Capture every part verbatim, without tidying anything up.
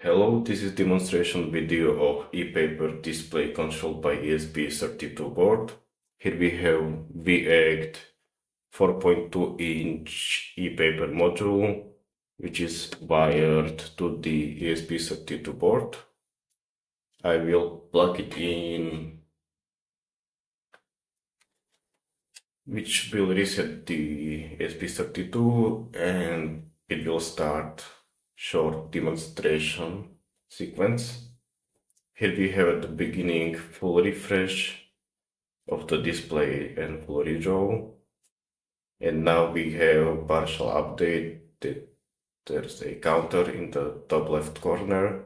Hello, this is demonstration video of Epaper display control by E S P thirty-two board. Here we have WeAct four point two inch Epaper module, which is wired to the E S P thirty-two board. I will plug it in, which will reset the E S P thirty-two and it will start short demonstration sequence. Here we have at the beginning full refresh of the display and full redraw. And now we have partial update that there's a counter in the top left corner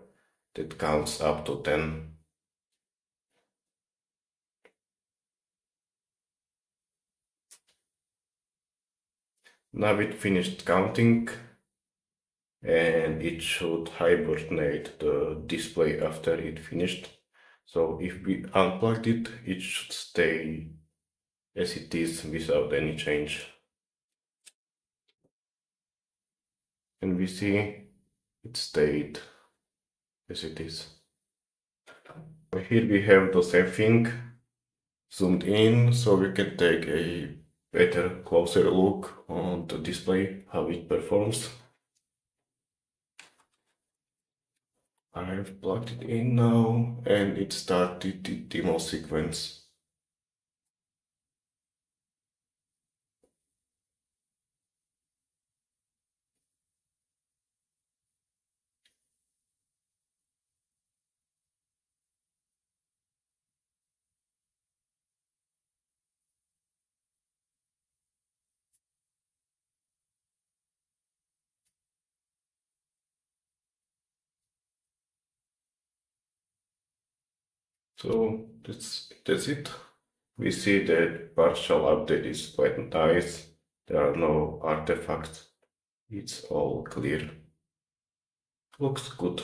that counts up to ten. Now it finished counting, and it should hibernate the display after it finished. So if we unplugged it, it should stay as it is without any change. And we see it stayed as it is. Here we have the same thing zoomed in, so we can take a better, closer look on the display, how it performs. I've plugged it in now, and it started the demo sequence. So that's, that's it. We see that partial update is quite nice. There are no artifacts. It's all clear. Looks good.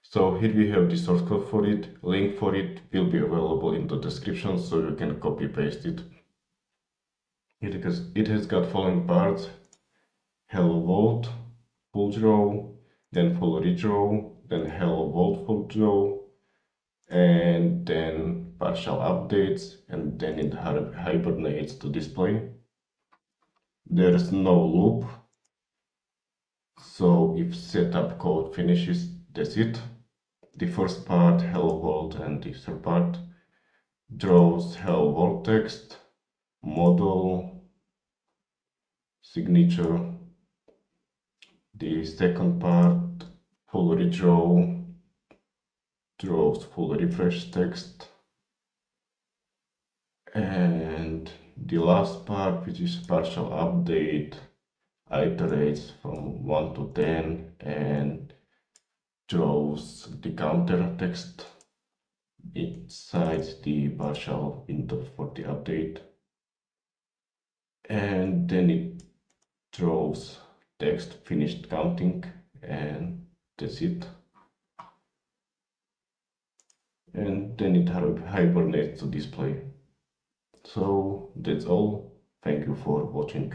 So here we have the source code for it. Link for it will be available in the description, so you can copy paste it. It has, it has got following parts: hello world, full draw, then full redraw, then hello world full draw, and then partial updates, and then it hibernates to display. There is no loop, so if setup code finishes, that's it. The first part hello world, and the third part draws hello world text, model, signature. The second part full redraw draws full refresh text, and the last part, which is partial update, iterates from one to ten and draws the counter text inside the partial window for the update, and then it draws text, finished counting, and that's it. And then it hibernates to display. So that's all. Thank you for watching.